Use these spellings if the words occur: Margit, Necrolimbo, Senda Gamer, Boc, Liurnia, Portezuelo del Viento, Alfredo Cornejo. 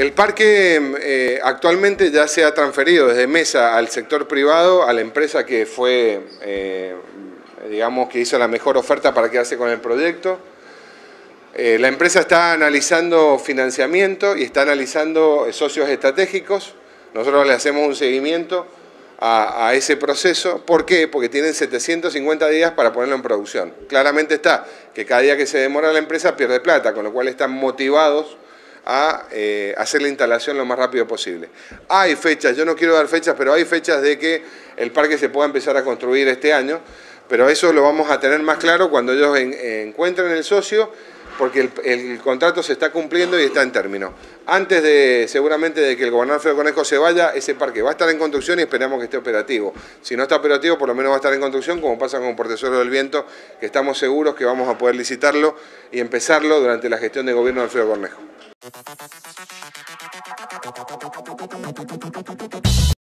El parque actualmente ya se ha transferido desde Mesa al sector privado, a la empresa que fue, digamos, que hizo la mejor oferta para quedarse con el proyecto. La empresa está analizando financiamiento y está analizando socios estratégicos. Nosotros le hacemos un seguimiento a ese proceso. ¿Por qué? Porque tienen 750 días para ponerlo en producción. Claramente está que cada día que se demora la empresa pierde plata, con lo cual están motivados a hacer la instalación lo más rápido posible. Hay fechas, yo no quiero dar fechas, pero hay fechas de que el parque se pueda empezar a construir este año, pero eso lo vamos a tener más claro cuando ellos encuentren el socio, porque el contrato se está cumpliendo y está en término. Antes de, seguramente, de que el gobernador Alfredo Cornejo se vaya, ese parque va a estar en construcción y esperamos que esté operativo. Si no está operativo, por lo menos va a estar en construcción, como pasa con Portezuelo del Viento, que estamos seguros que vamos a poder licitarlo y empezarlo durante la gestión de gobierno de Alfredo Cornejo.